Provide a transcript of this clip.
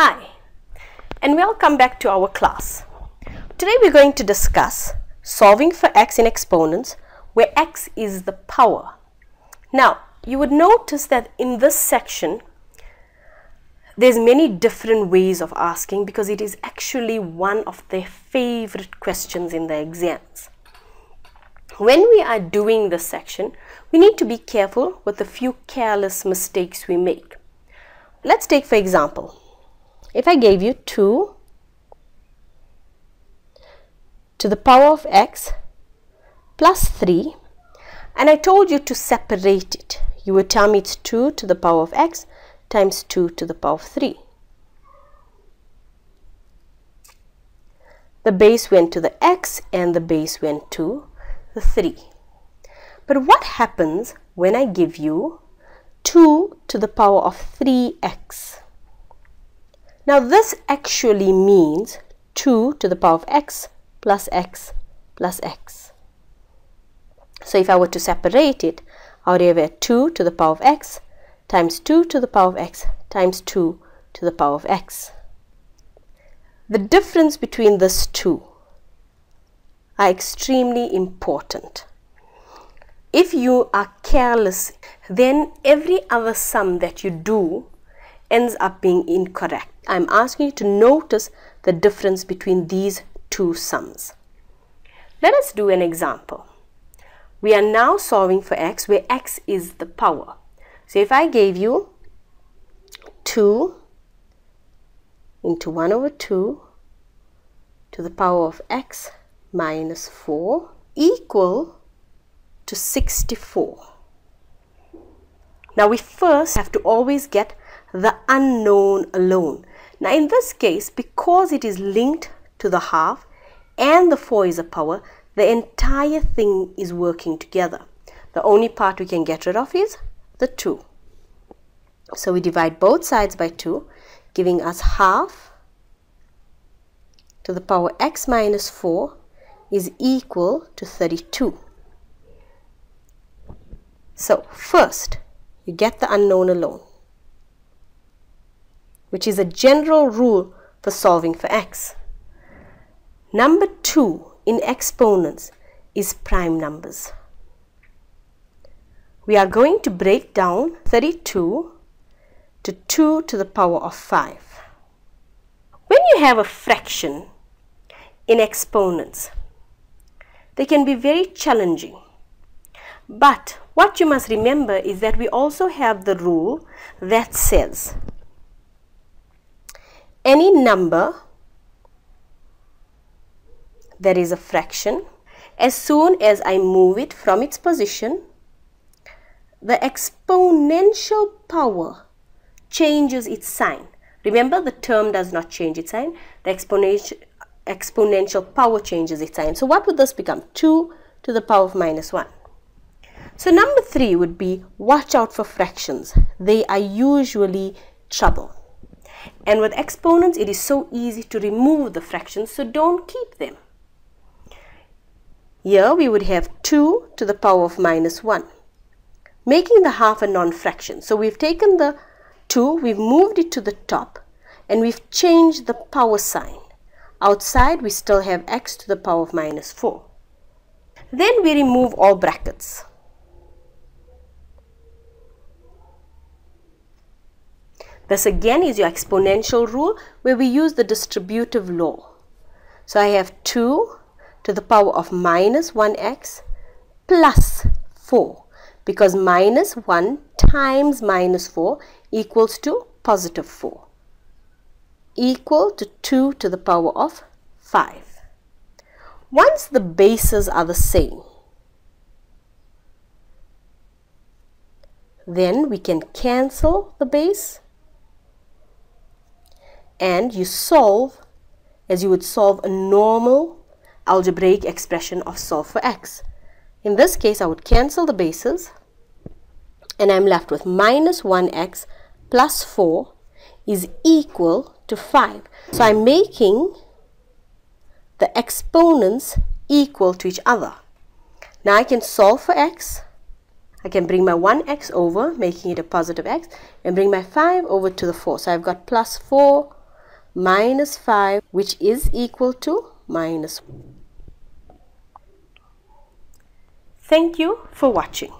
Hi, and welcome back to our class. Today we're going to discuss solving for x in exponents where x is the power. Now, you would notice that in this section, there's many different ways of asking because it is actually one of their favorite questions in the exams. When we are doing this section, we need to be careful with a few careless mistakes we make. Let's take, for example, if I gave you 2 to the power of x plus 3 and I told you to separate it, you would tell me it's 2 to the power of x times 2 to the power of 3. The base went to the x and the base went to the 3. But what happens when I give you 2 to the power of 3x? Now this actually means 2 to the power of x plus x plus x. So if I were to separate it, I would have 2 to the power of x times 2 to the power of x times 2 to the power of x. The difference between these two are extremely important. If you are careless, then every other sum that you do ends up being incorrect. I'm asking you to notice the difference between these two sums. Let us do an example. We are now solving for x where x is the power. So if I gave you 2 into 1 over 2 to the power of x minus 4 equal to 64. Now we first have to always get the unknown alone. Now in this case, because it is linked to the half and the 4 is a power, the entire thing is working together. The only part we can get rid of is the 2. So we divide both sides by 2, giving us half to the power x minus 4 is equal to 32. So first, you get the unknown alone, which is a general rule for solving for x. Number 2 in exponents is prime numbers. We are going to break down 32 to 2 to the power of 5. When you have a fraction in exponents, they can be very challenging. But what you must remember is that we also have the rule that says any number that is a fraction, as soon as I move it from its position, the exponential power changes its sign. Remember, the term does not change its sign. The exponential power changes its sign. So what would this become? 2 to the power of minus 1. So number 3 would be, watch out for fractions. They are usually trouble. And with exponents, it is so easy to remove the fractions, so don't keep them. Here we would have 2 to the power of minus 1, making the half a non-fraction. So we've taken the 2, we've moved it to the top, and we've changed the power sign. Outside, we still have x to the power of minus 4. Then we remove all brackets. This again is your exponential rule where we use the distributive law. So I have 2 to the power of minus 1x plus 4, because minus 1 times minus 4 equals to positive 4, equal to 2 to the power of 5. Once the bases are the same, then we can cancel the base, and you solve as you would solve a normal algebraic expression of solve for x. In this case, I would cancel the bases and I'm left with minus 1x plus 4 is equal to 5. So I'm making the exponents equal to each other. Now I can solve for x. I can bring my 1x over, making it a positive x, and bring my 5 over to the 4. So I've got plus 4 minus 5, which is equal to minus 1. Thank you for watching.